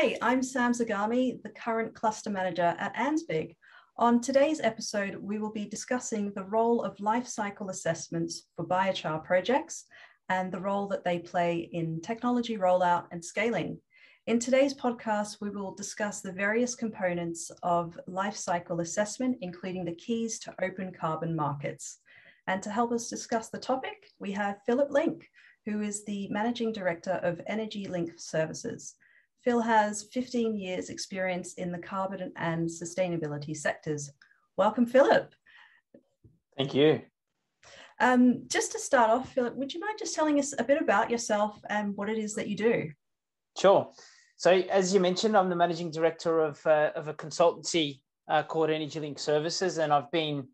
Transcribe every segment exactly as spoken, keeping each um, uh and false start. Hi, I'm Sam Zagami, the current cluster manager at ANZBIG. On today's episode, we will be discussing the role of life cycle assessments for biochar projects and the role that they play in technology rollout and scaling. In today's podcast, we will discuss the various components of life cycle assessment, including the keys to open carbon markets. And to help us discuss the topic, we have Philip Link, who is the Managing Director of Energy Link Services. Phil has fifteen years experience in the carbon and sustainability sectors. Welcome, Philip. Thank you. Um, just to start off, Philip, would you mind just telling us a bit about yourself and what it is that you do? Sure. So as you mentioned, I'm the Managing Director of, uh, of a consultancy uh, called Energy Link Services, and I've been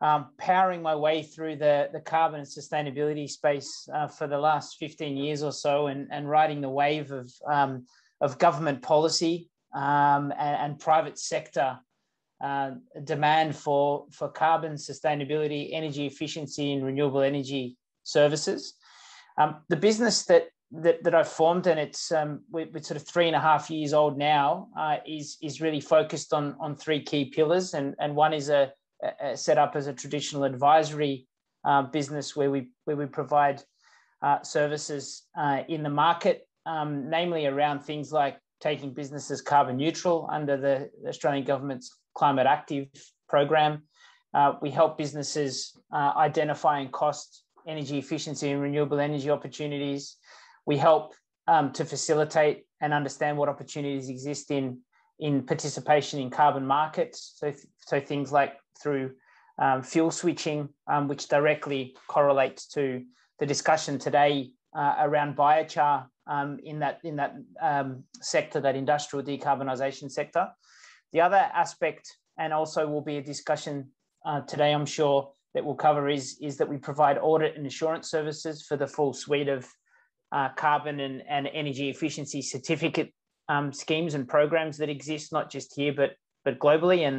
um, powering my way through the, the carbon and sustainability space uh, for the last fifteen years or so, and, and riding the wave of um, of government policy um, and, and private sector uh, demand for, for carbon sustainability, energy efficiency and renewable energy services. Um, the business that, that, that I've formed, and it's um, we're, we're sort of three and a half years old now, uh, is, is really focused on, on three key pillars. And, and one is a, a set up as a traditional advisory uh, business where we, where we provide uh, services uh, in the market, Um, namely around things like taking businesses carbon neutral under the Australian government's Climate Active program. Uh, we help businesses uh, identify and cost energy efficiency and renewable energy opportunities. We help um, to facilitate and understand what opportunities exist in, in participation in carbon markets. So, so things like through um, fuel switching, um, which directly correlates to the discussion today uh, around biochar, Um, in that, in that um, sector, that industrial decarbonisation sector. The other aspect, and also will be a discussion uh, today, I'm sure, that we'll cover is, is that we provide audit and assurance services for the full suite of uh, carbon and, and energy efficiency certificate um, schemes and programs that exist, not just here, but, but globally. And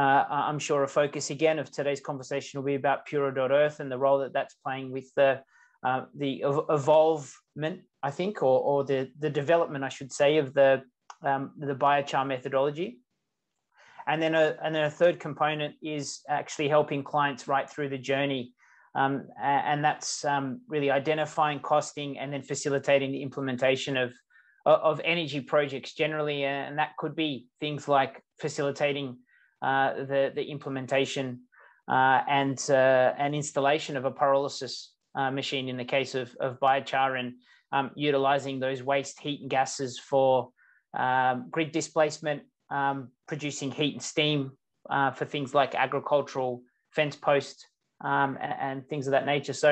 uh, I'm sure a focus again of today's conversation will be about Puro.earth and the role that that's playing with the Uh, the evolvement, I think, or, or the, the development, I should say, of the, um, the biochar methodology. And then, a, and then a third component is actually helping clients right through the journey. Um, and that's um, really identifying, costing, and then facilitating the implementation of, of energy projects generally. And that could be things like facilitating uh, the, the implementation uh, and, uh, and installation of a pyrolysis Uh, machine in the case of, of biochar, and um, utilising those waste heat and gases for um, grid displacement, um, producing heat and steam uh, for things like agricultural fence posts um, and, and things of that nature. So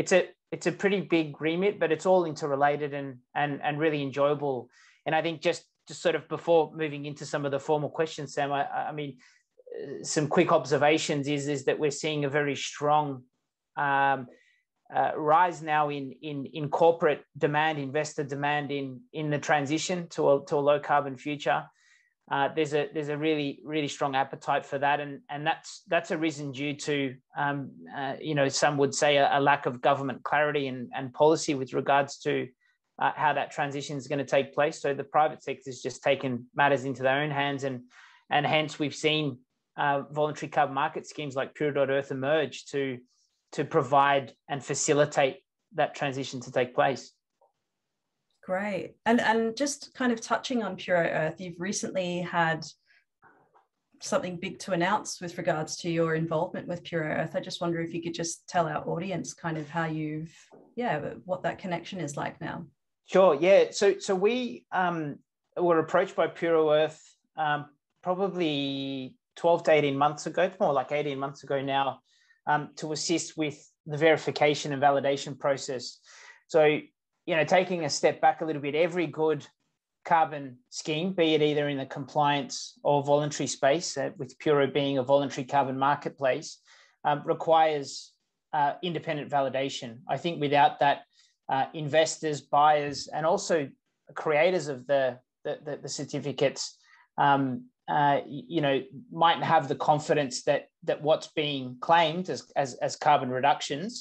it's a it's a pretty big remit, but it's all interrelated and and and really enjoyable. And I think just just sort of before moving into some of the formal questions, Sam, I, I mean, some quick observations is is that we're seeing a very strong Um, Uh, rise now in, in in corporate demand, investor demand in in the transition to a, to a low carbon future. Uh, there's a there's a really really strong appetite for that, and and that's that's arisen due to um, uh, you know, some would say a, a lack of government clarity and and policy with regards to uh, how that transition is going to take place. So the private sector's just taken matters into their own hands, and and hence we've seen uh, voluntary carbon market schemes like Puro.earth emerge to to provide and facilitate that transition to take place. Great. And, and just kind of touching on Puro.earth, you've recently had something big to announce with regards to your involvement with Puro.earth. I just wonder if you could just tell our audience kind of how you've, yeah, what that connection is like now. Sure, yeah. So, so we um, were approached by Puro.earth um, probably twelve to eighteen months ago, more like eighteen months ago now, Um, to assist with the verification and validation process. So, you know, taking a step back a little bit, every good carbon scheme, be it either in the compliance or voluntary space, uh, with Puro being a voluntary carbon marketplace, um, requires uh, independent validation. I think without that, uh, investors, buyers, and also creators of the, the, the, the certificates, um, Uh, you know, might have the confidence that that what's being claimed as as, as carbon reductions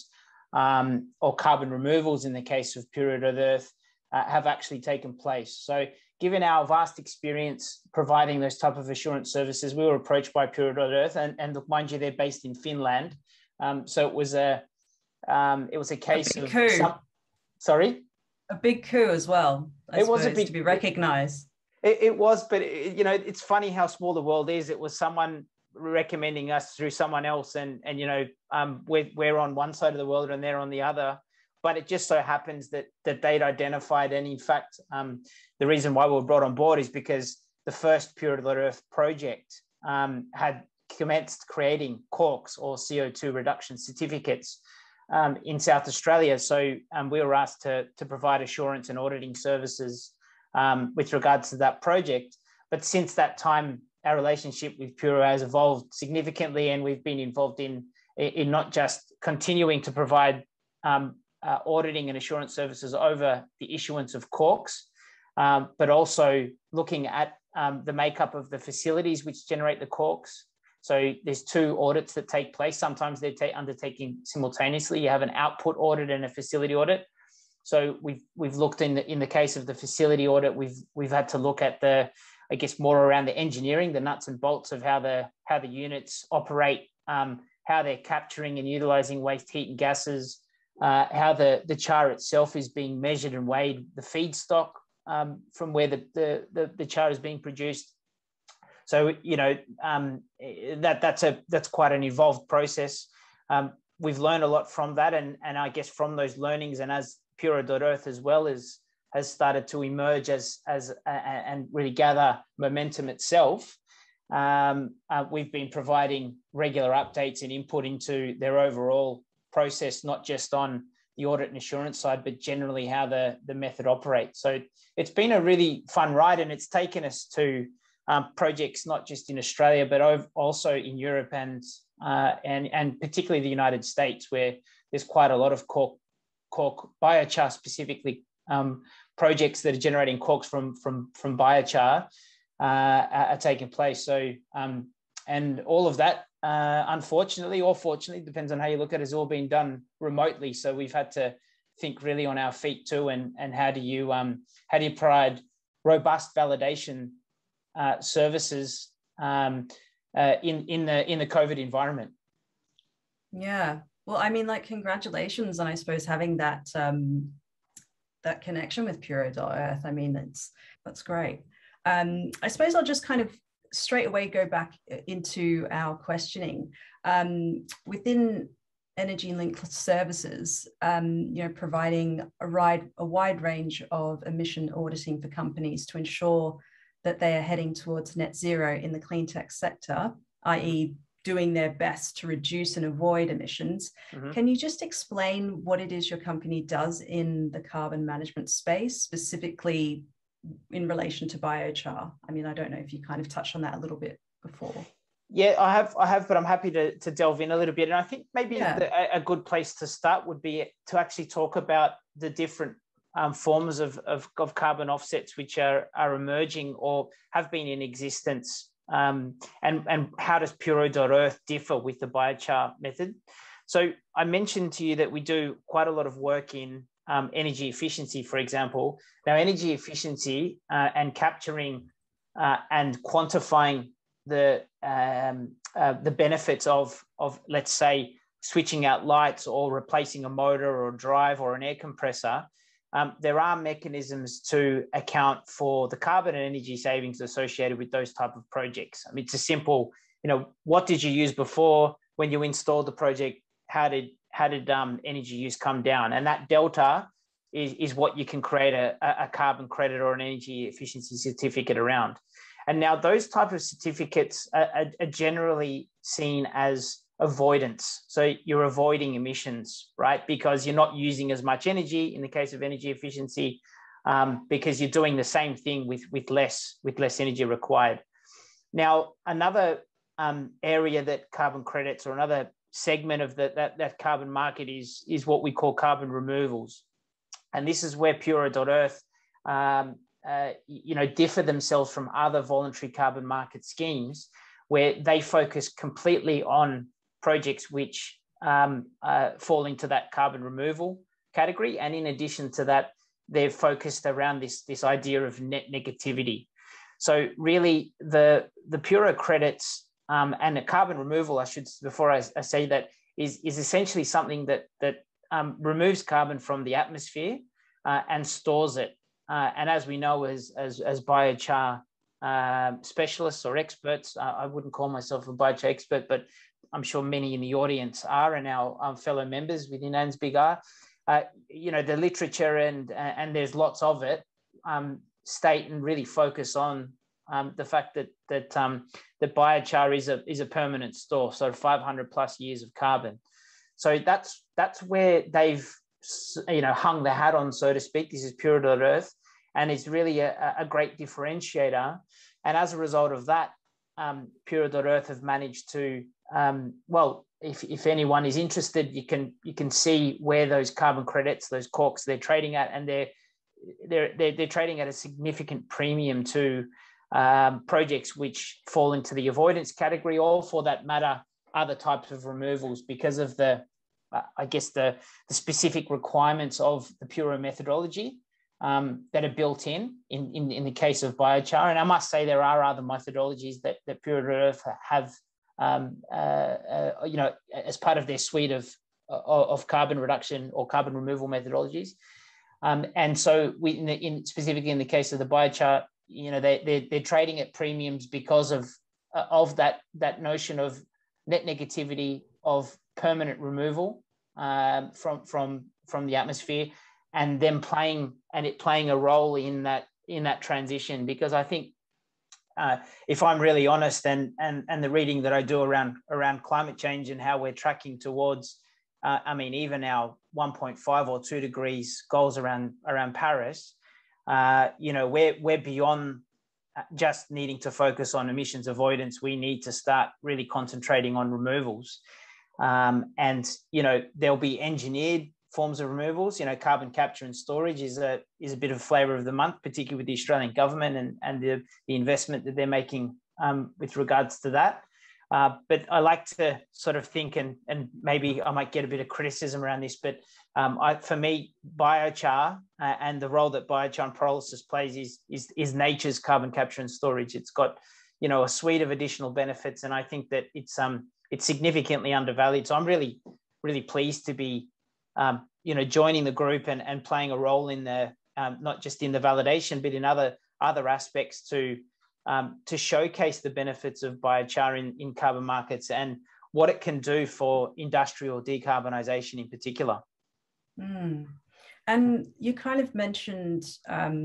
um, or carbon removals in the case of Puro.earth uh, have actually taken place. So given our vast experience providing those type of assurance services, we were approached by Puro.earth, and, and look, mind you, they're based in Finland. Um, so it was a um, it was a case a of coup. Some, sorry, a big coup as well. I it suppose, was a big, to be recognised. It, it was, but it, you know, it's funny how small the world is. It was someone recommending us through someone else, and and you know, um, we're we're on one side of the world and they're on the other. But it just so happens that that they'd identified, and in fact, um, the reason why we were brought on board is because the first Puro.earth project um, had commenced creating C O R Cs, or C O two reduction certificates, um, in South Australia. So um, we were asked to, to provide assurance and auditing services um, with regards to that project. But since that time, our relationship with Puro has evolved significantly, and we've been involved in, in not just continuing to provide um, Uh, auditing and assurance services over the issuance of C O R Cs, um, but also looking at um, the makeup of the facilities which generate the C O R Cs. So there's two audits that take place. Sometimes they're ta- undertaking simultaneously. You have an output audit and a facility audit. So we've we've looked in the in the case of the facility audit, we've we've had to look at the, I guess, more around the engineering, the nuts and bolts of how the how the units operate, um, how they're capturing and utilizing waste heat and gases. Uh, how the, the char itself is being measured and weighed, the feedstock um, from where the, the, the, the char is being produced. So, you know, um, that, that's, a, that's quite an involved process. Um, we've learned a lot from that, and, and I guess from those learnings, and as Puro.earth as well is, has started to emerge as, as a, and really gather momentum itself, um, uh, we've been providing regular updates and input into their overall process, not just on the audit and assurance side, but generally how the, the method operates. So it's been a really fun ride, and it's taken us to um, projects not just in Australia, but also in Europe and uh, and and particularly the United States, where there's quite a lot of cork, cork biochar specifically um, projects that are generating corks from from from biochar uh, are taking place. So um, and all of that, Uh, unfortunately, or fortunately, depends on how you look at it, has all been done remotely. So we've had to think really on our feet too, and and how do you um, how do you provide robust validation uh, services um, uh, in in the in the COVID environment? Yeah, well, I mean, like, congratulations on, I suppose, having that um, that connection with Puro.earth. I mean, that's that's great. Um, I suppose I'll just kind of straight away go back into our questioning. Um, within Energy Link Services, um, you know, providing a, ride, a wide range of emission auditing for companies to ensure that they are heading towards net zero in the clean tech sector, that is doing their best to reduce and avoid emissions. Mm-hmm. Can you just explain what it is your company does in the carbon management space, specifically in relation to biochar? I mean, I don't know if you kind of touched on that a little bit before. Yeah, I have, I have, but I'm happy to, to delve in a little bit. And I think maybe yeah. the, a good place to start would be to actually talk about the different um, forms of, of, of carbon offsets which are, are emerging or have been in existence. Um, and, and how does Puro.earth differ with the biochar method? So I mentioned to you that we do quite a lot of work in Um, energy efficiency, for example. Now, energy efficiency uh, and capturing uh, and quantifying the um, uh, the benefits of, of, let's say, switching out lights or replacing a motor or a drive or an air compressor, um, there are mechanisms to account for the carbon and energy savings associated with those type of projects. I mean, it's a simple, you know, what did you use before when you installed the project? How did how did um, energy use come down? And that delta is, is what you can create a, a carbon credit or an energy efficiency certificate around. And now those types of certificates are, are generally seen as avoidance. So you're avoiding emissions, right? Because you're not using as much energy in the case of energy efficiency, um, because you're doing the same thing with, with, less, with less energy required. Now, another um, area that carbon credits, or another segment of the, that, that carbon market, is, is what we call carbon removals. And this is where Puro.earth, um, uh, you know, differ themselves from other voluntary carbon market schemes, where they focus completely on projects which um, uh, fall into that carbon removal category. And in addition to that, they're focused around this, this idea of net negativity. So really the, the Puro credits um, and the carbon removal, I should, before I, I say that, is, is essentially something that, that um, removes carbon from the atmosphere uh, and stores it. Uh, and as we know, as, as, as biochar uh, specialists or experts, uh, I wouldn't call myself a biochar expert, but I'm sure many in the audience are, and our um, fellow members within ANZBIG are. Uh, you know, the literature, and, and there's lots of it, um, state and really focus on um, the fact that, that, um, that biochar is a, is a permanent store, so five hundred plus years of carbon. So that's, that's where they've, you know, hung the hat on, so to speak. This is Puro.earth, and it's really a, a great differentiator. And as a result of that, um, Puro.earth have managed to, um, well, If, if anyone is interested, you can you can see where those carbon credits, those C O R Cs, they're trading at, and they're they're they're, they're trading at a significant premium to um, projects which fall into the avoidance category, or for that matter, other types of removals, because of the uh, I guess the the specific requirements of the Puro methodology um, that are built in, in in in the case of biochar. And I must say there are other methodologies that that Puro.earth have. Um, uh, uh, you know, as part of their suite of, of, of carbon reduction or carbon removal methodologies. Um, and so we, in, the, in specifically in the case of the biochar, you know, they, they're, they're trading at premiums because of, uh, of that, that notion of net negativity, of permanent removal um, from, from, from the atmosphere, and them playing, and it playing a role in that, in that transition. Because I think, Uh, if I'm really honest, and, and, and the reading that I do around, around climate change and how we're tracking towards, uh, I mean, even our one point five or two degrees goals around, around Paris, uh, you know, we're, we're beyond just needing to focus on emissions avoidance. We need to start really concentrating on removals. Um, and, you know, there'll be engineered forms of removals. You know, carbon capture and storage is a is a bit of a flavour of the month, particularly with the Australian government and, and the, the investment that they're making um, with regards to that. Uh, but I like to sort of think, and, and maybe I might get a bit of criticism around this, but um, I, for me, biochar uh, and the role that biochar and pyrolysis plays is, is, is nature's carbon capture and storage. It's got, you know, a suite of additional benefits, and I think that it's, um, it's significantly undervalued. So I'm really, really pleased to be Um, you know, joining the group and, and playing a role in the, um, not just in the validation, but in other, other aspects to, um, to showcase the benefits of biochar in, in carbon markets and what it can do for industrial decarbonisation in particular. Mm. And you kind of mentioned, um,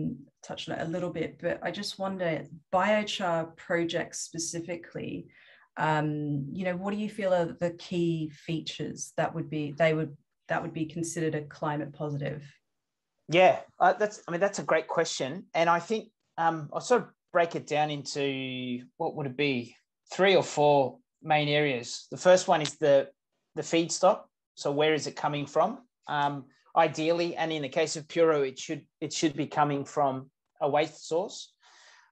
touched on it a little bit, but I just wonder, biochar projects specifically, um, you know, what do you feel are the key features that would be, they would that would be considered a climate positive? Yeah, uh, that's, I mean, that's a great question. And I think um, I'll sort of break it down into, what would it be, three or four main areas. The first one is the, the feedstock. So where is it coming from? Um, ideally, and in the case of Puro, it should, it should be coming from a waste source.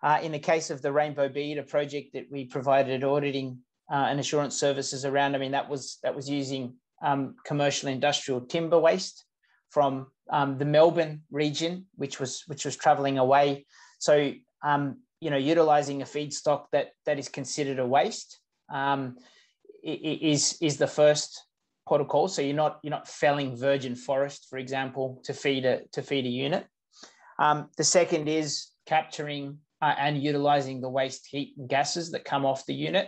Uh, in the case of the Rainbow Bead, a project that we provided auditing uh, and assurance services around, I mean, that was, that was using Um, commercial industrial timber waste from um, the Melbourne region, which was which was travelling away. So um, you know, utilising a feedstock that that is considered a waste um, is is the first port of call. So you're not you're not felling virgin forest, for example, to feed a to feed a unit. Um, the second is capturing uh, and utilising the waste heat and gases that come off the unit.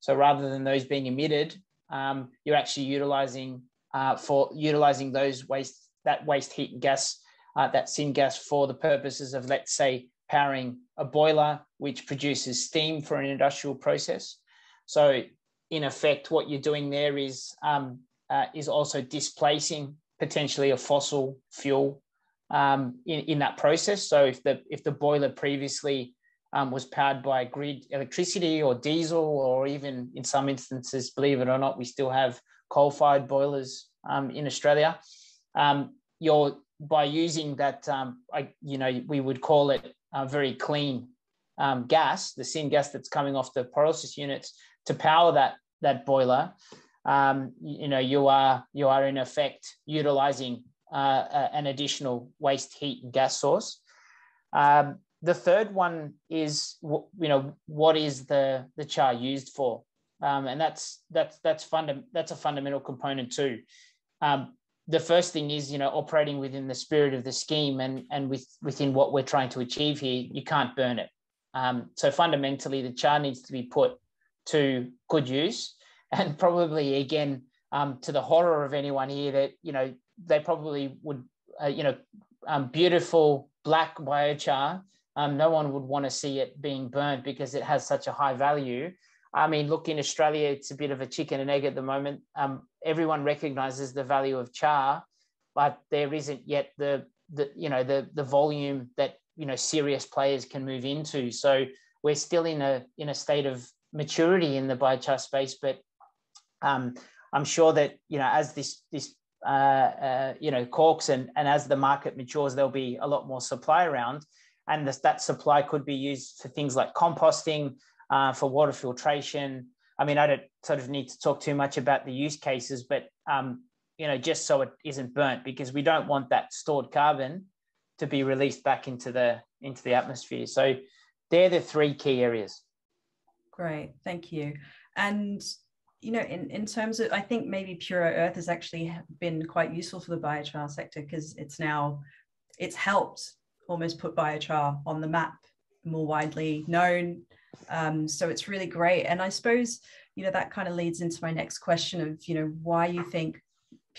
So rather than those being emitted, Um, you're actually utilising uh, for utilising those waste that waste heat and gas uh, that syngas for the purposes of, let's say, powering a boiler which produces steam for an industrial process. So in effect, what you're doing there is um, uh, is also displacing potentially a fossil fuel um, in, in that process. So if the if the boiler previously Um, was powered by grid electricity or diesel, or even in some instances, believe it or not, we still have coal-fired boilers um, in Australia. Um, you're by using that, um, I, you know, we would call it uh, very clean um, gas, the syngas that's coming off the pyrolysis units to power that that boiler. Um, you, you know, you are you are in effect utilising uh, an additional waste heat and gas source. Um, the third one is, you know, what is the, the char used for? Um, and that's that's that's funda- that's a fundamental component too. Um, the first thing is, you know, operating within the spirit of the scheme and and with within what we're trying to achieve here, you can't burn it. Um, so fundamentally, the char needs to be put to good use, and probably again, um, to the horror of anyone here, that you know they probably would, uh, you know, um, beautiful black biochar. Um, no one would want to see it being burnt because it has such a high value. I mean, look, in Australia, it's a bit of a chicken and egg at the moment. Um, everyone recognises the value of char, but there isn't yet the, the you know, the the volume that, you know, serious players can move into. So we're still in a in a state of maturity in the biochar space, but um, I'm sure that, you know, as this this uh, uh, you know corks and and as the market matures, there'll be a lot more supply around, and this, that supply could be used for things like composting. Uh, for water filtration. I mean, I don't sort of need to talk too much about the use cases, but, um, you know, just so it isn't burnt, because we don't want that stored carbon to be released back into the into the atmosphere. So they're the three key areas. Great, thank you. And, you know, in, in terms of, I think maybe Puro.earth has actually been quite useful for the biochar sector, because it's now, it's helped almost put biochar on the map, more widely known. Um, so it's really great. And I suppose, you know, that kind of leads into my next question of, you know, why you think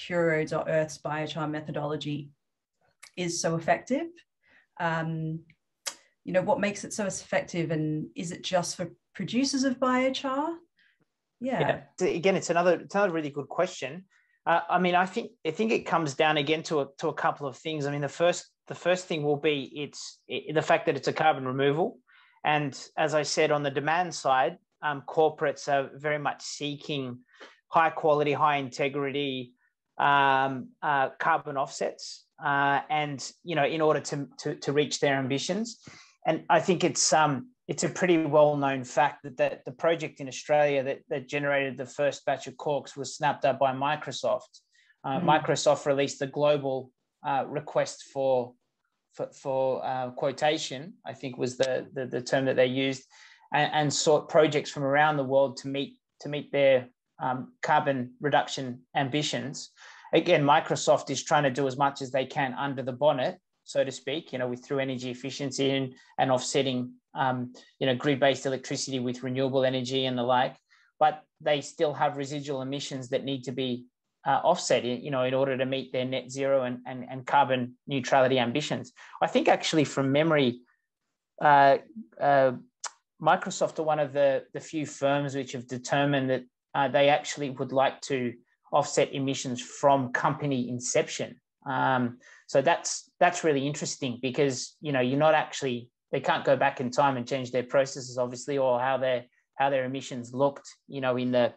Puro.earth's biochar methodology is so effective. Um, you know, what makes it so effective, and is it just for producers of biochar? Yeah. yeah. Again, it's another, it's another really good question. Uh, I mean, I think, I think it comes down again to a, to a couple of things. I mean, the first, the first thing will be it's it, the fact that it's a carbon removal. And as I said, on the demand side, um, corporates are very much seeking high quality, high integrity um, uh, carbon offsets, uh, and you know, in order to, to to reach their ambitions. And I think it's um it's a pretty well known fact that that the project in Australia that that generated the first batch of corks was snapped up by Microsoft. Uh, mm-hmm. Microsoft released the global uh, request for. for, for uh, quotation, I think was the, the, the term that they used, and, and sought projects from around the world to meet, to meet their um, carbon reduction ambitions. Again, Microsoft is trying to do as much as they can under the bonnet, so to speak, you know, with through energy efficiency and, and offsetting, um, you know, grid-based electricity with renewable energy and the like, but they still have residual emissions that need to be Uh, offset, you know, in order to meet their net zero and, and, and carbon neutrality ambitions. I think actually from memory, uh, uh, Microsoft are one of the, the few firms which have determined that uh, they actually would like to offset emissions from company inception. Um, so that's that's really interesting, because, you know, you're not actually, they can't go back in time and change their processes, obviously, or how their how their emissions looked, you know, in the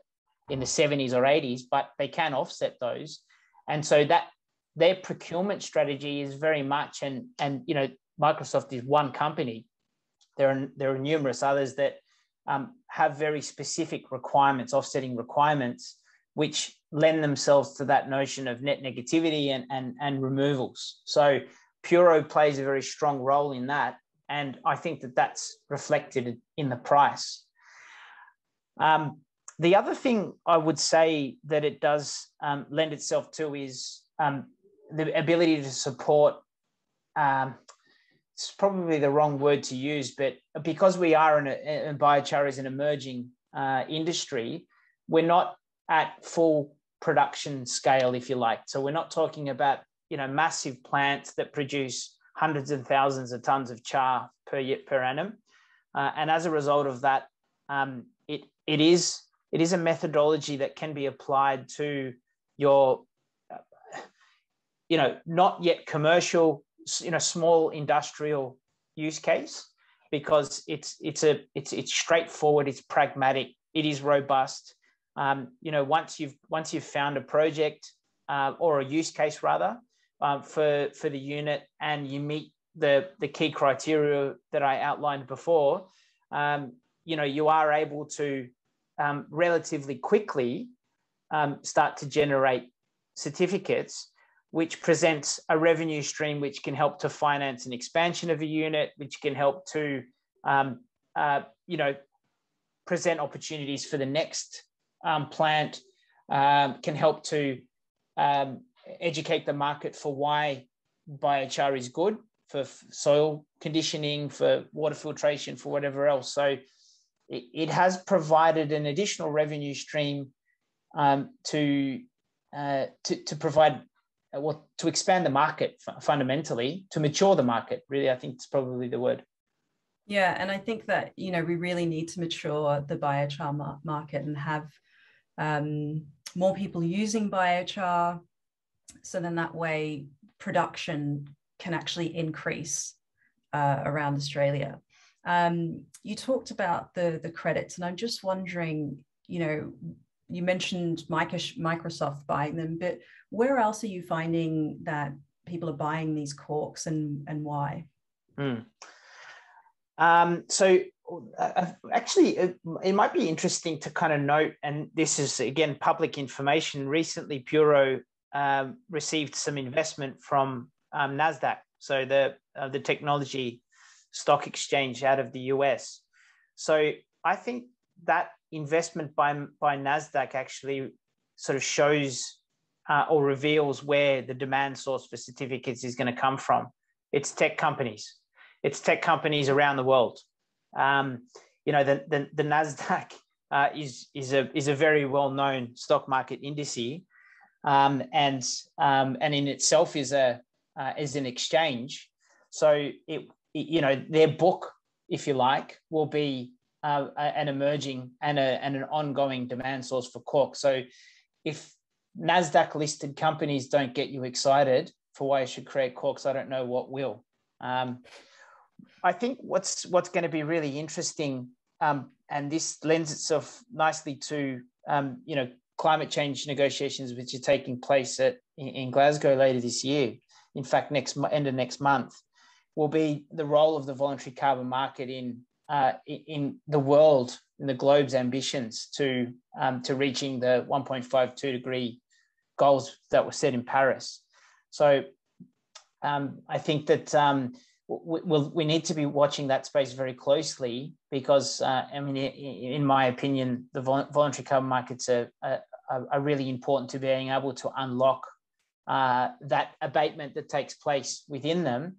in the seventies or eighties, but they can offset those. And so that their procurement strategy is very much, and, and you know, Microsoft is one company. There are, there are numerous others that um, have very specific requirements, offsetting requirements, which lend themselves to that notion of net negativity and, and, and removals. So Puro plays a very strong role in that. And I think that that's reflected in the price. Um, The other thing I would say that it does um, lend itself to is um, the ability to support, um, it's probably the wrong word to use, but because we are in a, in biochar is an emerging uh, industry, we're not at full production scale, if you like. So we're not talking about, you know, massive plants that produce hundreds and thousands of tons of char per year, per annum. Uh, and as a result of that, um, it it is... It is a methodology that can be applied to your, you know, not yet commercial, you know, small industrial use case, because it's it's a it's it's straightforward, it's pragmatic, it is robust. Um, you know, once you've once you've found a project uh, or a use case rather um, for for the unit, and you meet the the key criteria that I outlined before, um, you know, you are able to Um, relatively quickly um, start to generate certificates which presents a revenue stream which can help to finance an expansion of a unit, which can help to, um, uh, you know, present opportunities for the next um, plant, um, can help to um, educate the market for why biochar is good for soil conditioning, for water filtration, for whatever else. So it, it has provided an additional revenue stream um, to, uh, to, to provide, uh, well, to expand the market fundamentally, to mature the market, really, I think it's probably the word. Yeah, and I think that, you know, we really need to mature the biochar mar market and have um, more people using biochar, so then that way production can actually increase uh, around Australia. Um, you talked about the, the credits, and I'm just wondering, you know, you mentioned Microsoft buying them, but where else are you finding that people are buying these C O R Cs, and, and why? Mm. Um, so uh, actually, it, it might be interesting to kind of note, and this is, again, public information, recently Puro um, received some investment from um, NASDAQ, so the, uh, the technology stock exchange out of the U S. So I think that investment by, by NASDAQ actually sort of shows uh, or reveals where the demand source for certificates is going to come from. It's tech companies. It's tech companies around the world. Um, you know, the, the, the NASDAQ uh, is, is, a, is a very well-known stock market indice, um, and, um, and in itself is, a, uh, is an exchange. So, it, it, you know, their book, if you like, will be uh, an emerging and, a, and an ongoing demand source for C O R C. So if NASDAQ-listed companies don't get you excited for why you should create C O R Cs, I don't know what will. Um, I think what's what's going to be really interesting, um, and this lends itself nicely to um, you know, climate change negotiations which are taking place at in, in Glasgow later this year. In fact, next end of next month, will be the role of the voluntary carbon market in uh, in the world, in the globe's ambitions to um, to reaching the one point five two degree goals that were set in Paris. So um, I think that. Um, We'll, we need to be watching that space very closely because, uh, I mean, in my opinion, the voluntary carbon markets are, are, are really important to being able to unlock uh, that abatement that takes place within them.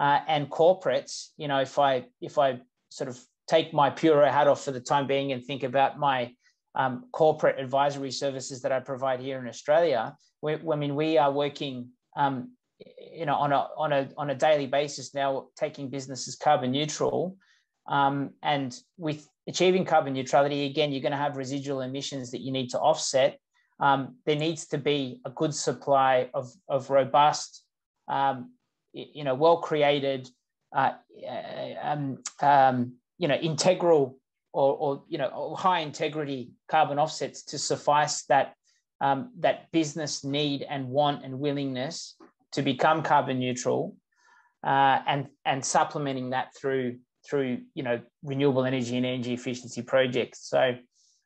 Uh, and corporates, you know, if I, if I sort of take my Puro hat off for the time being and think about my um, corporate advisory services that I provide here in Australia, we, I mean, we are working um, you know, on a, on a, on a daily basis now, taking businesses carbon neutral, um, and with achieving carbon neutrality, again, you're going to have residual emissions that you need to offset. Um, there needs to be a good supply of, of robust, um, you know, well-created, uh, um, um, you know, integral or, or, you know, high integrity carbon offsets to suffice that, um, that business need and want and willingness to become carbon neutral, uh, and and supplementing that through through you know, renewable energy and energy efficiency projects. So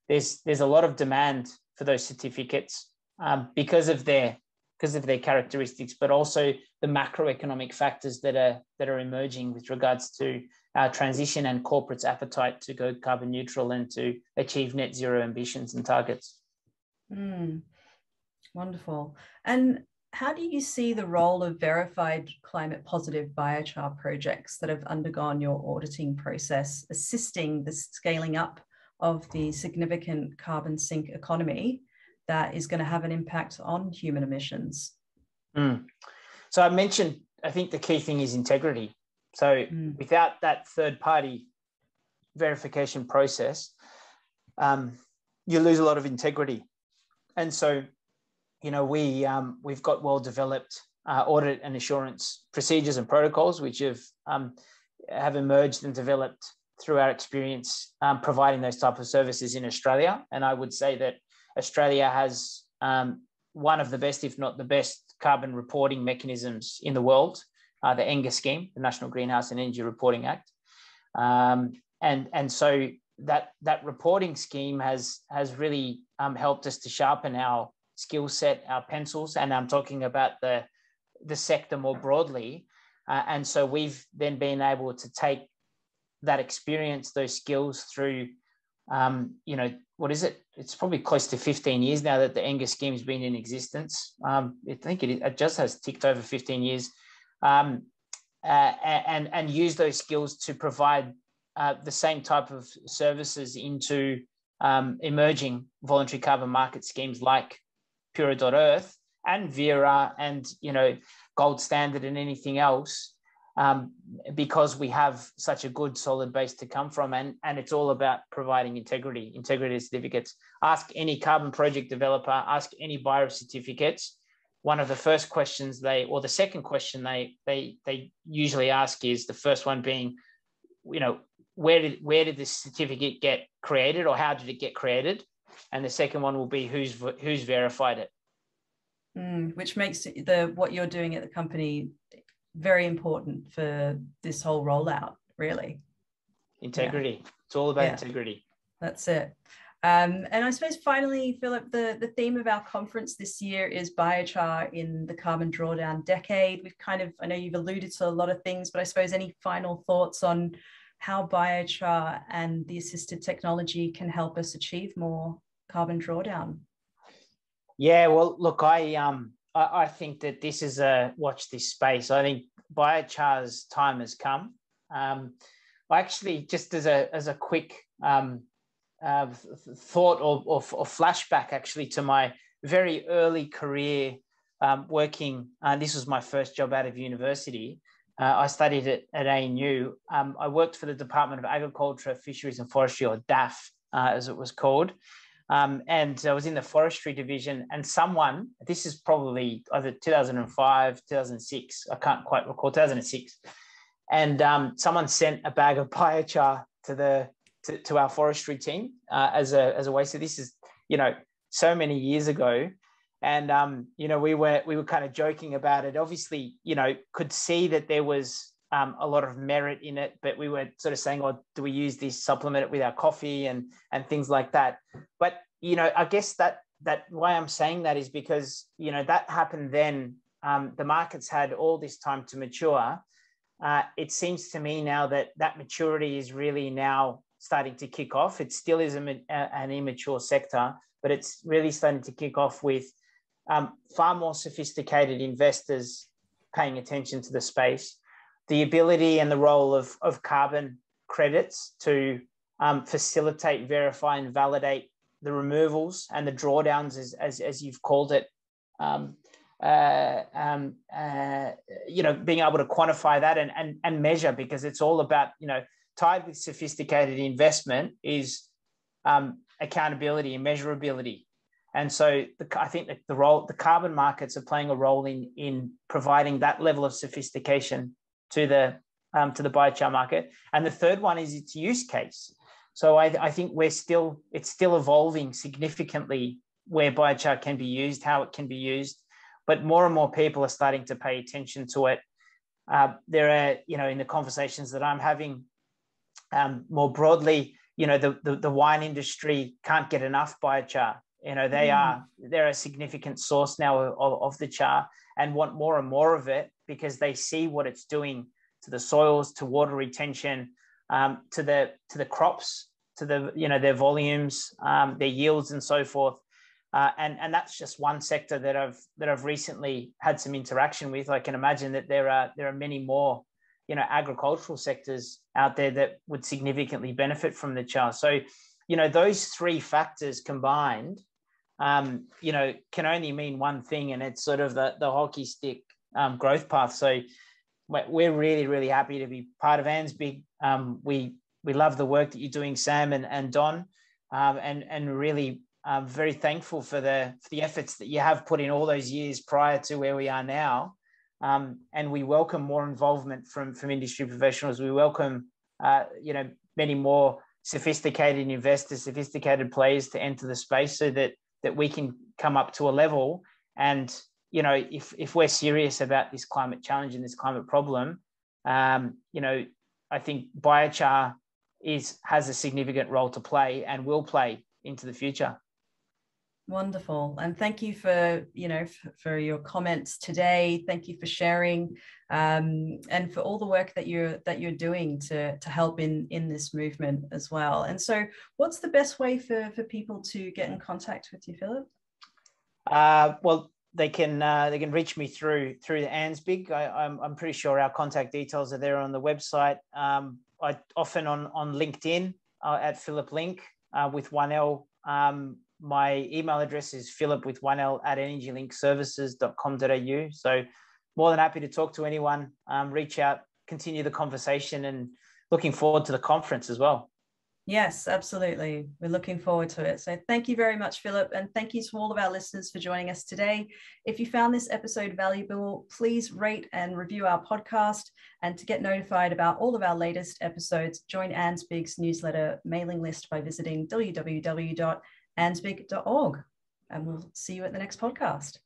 there's there's a lot of demand for those certificates um, because of their because of their characteristics, but also the macroeconomic factors that are that are emerging with regards to our transition and corporates' appetite to go carbon neutral and to achieve net zero ambitions and targets. Mm, wonderful. And how do you see the role of verified climate positive biochar projects that have undergone your auditing process assisting the scaling up of the significant carbon sink economy that is going to have an impact on human emissions? Mm. So I mentioned, I think the key thing is integrity. So mm. without that third party verification process, um, you lose a lot of integrity. And so you know, we, um, we've got well-developed uh, audit and assurance procedures and protocols which have, um, have emerged and developed through our experience um, providing those type of services in Australia. And I would say that Australia has um, one of the best, if not the best, carbon reporting mechanisms in the world, uh, the N G E R scheme, the National Greenhouse and Energy Reporting Act. Um, and, and so that, that reporting scheme has, has really um, helped us to sharpen our skill set, our pencils, and I'm talking about the, the sector more broadly. Uh, and so we've then been able to take that experience, those skills through, um, you know, what is it? It's probably close to fifteen years now that the N G E R scheme has been in existence. Um, I think it, it just has ticked over fifteen years, um, uh, and, and use those skills to provide uh, the same type of services into um, emerging voluntary carbon market schemes like Puro.earth and Vera and, you know, Gold Standard and anything else, um, because we have such a good solid base to come from. And, and it's all about providing integrity, integrity certificates. Ask any carbon project developer, ask any buyer of certificates. One of the first questions they, or the second question they, they, they usually ask is, the first one being, you know, where did, where did this certificate get created, or how did it get created? And the second one will be who's, who's verified it. Mm, which makes the what you're doing at the company very important for this whole rollout, really. Integrity. Yeah. It's all about yeah. integrity. That's it. Um, and I suppose finally, Philip, the, the theme of our conference this year is biochar in the carbon drawdown decade. We've kind of, I know you've alluded to a lot of things, but I suppose any final thoughts on how biochar and the assisted technology can help us achieve more carbon drawdown? Yeah, well, look, I um, I, I think that this is a watch this space. I think biochar's time has come. Um, actually, just as a as a quick um, uh, thought or, or, or flashback, actually, to my very early career um, working. Uh, this was my first job out of university. Uh, I studied at, at A N U. Um, I worked for the Department of Agriculture, Fisheries and Forestry, or D A F, uh, as it was called. Um, and I was in the forestry division, and someone, this is probably either two thousand five, two thousand six, I can't quite recall, two thousand six. And um, someone sent a bag of biochar to the, to, to our forestry team uh, as a, as a waste. So this is, you know, so many years ago. And, um, you know, we were, we were kind of joking about it. Obviously, you know, could see that there was Um, a lot of merit in it, but we were sort of saying, oh, do we use this, supplement it with our coffee and and things like that. But, you know, I guess that that why I'm saying that is because, you know, that happened then. Um, the markets had all this time to mature. Uh, it seems to me now that that maturity is really now starting to kick off. It still is a, an immature sector, but it's really starting to kick off with um, far more sophisticated investors paying attention to the space. The ability and the role of, of carbon credits to um, facilitate, verify, and validate the removals and the drawdowns, as, as, as you've called it. Um, uh, um, uh, you know, being able to quantify that and, and, and measure, because it's all about, you know, tied with sophisticated investment is um, accountability and measurability. And so the, I think that the role, the carbon markets are playing a role in, in providing that level of sophistication to the um, to the biochar market. And the third one is its use case. So I, I think we're still, it's still evolving significantly where biochar can be used, how it can be used, but more and more people are starting to pay attention to it. Uh, there are, you know, in the conversations that I'm having um, more broadly, you know, the, the, the wine industry can't get enough biochar. You know, they mm. are, they're a significant source now of, of the char, and want more and more of it because they see what it's doing to the soils, to water retention, um, to the to the crops, to the, you know, their volumes, um, their yields, and so forth. Uh, and and that's just one sector that I've that I've recently had some interaction with. I can imagine that there are there are many more, you know, agricultural sectors out there that would significantly benefit from the char. So, you know, those three factors combined, um, you know, can only mean one thing, and it's sort of the, the hockey stick um, growth path. So we're really, really happy to be part of ANZBIG. Um, we we love the work that you're doing, Sam and, and Don, um, and, and really um, very thankful for the, for the efforts that you have put in all those years prior to where we are now. Um, and we welcome more involvement from, from industry professionals. We welcome, uh, you know, many more sophisticated investors, sophisticated players to enter the space, so that that we can come up to a level. And, you know, if, if we're serious about this climate challenge and this climate problem, um, you know, I think biochar is, has a significant role to play and will play into the future. Wonderful. And thank you for, you know, for your comments today. Thank you for sharing um, and for all the work that you're that you're doing to, to help in, in this movement as well. And so what's the best way for, for people to get in contact with you, Philip? Uh, well, they can uh, they can reach me through through the ANZBIG. I, I'm, I'm pretty sure our contact details are there on the website. Um, I often on, on LinkedIn uh, at Philip Link uh, with one L. Um, My email address is philip with one L at energy link services dot com dot A U. So more than happy to talk to anyone, um, reach out, continue the conversation, and looking forward to the conference as well. Yes, absolutely. We're looking forward to it. So thank you very much, Philip. And thank you to all of our listeners for joining us today. If you found this episode valuable, please rate and review our podcast. And to get notified about all of our latest episodes, join ANZBIG's newsletter mailing list by visiting w w w dot A N Z B I G dot org, and we'll see you at the next podcast.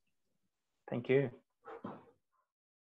Thank you.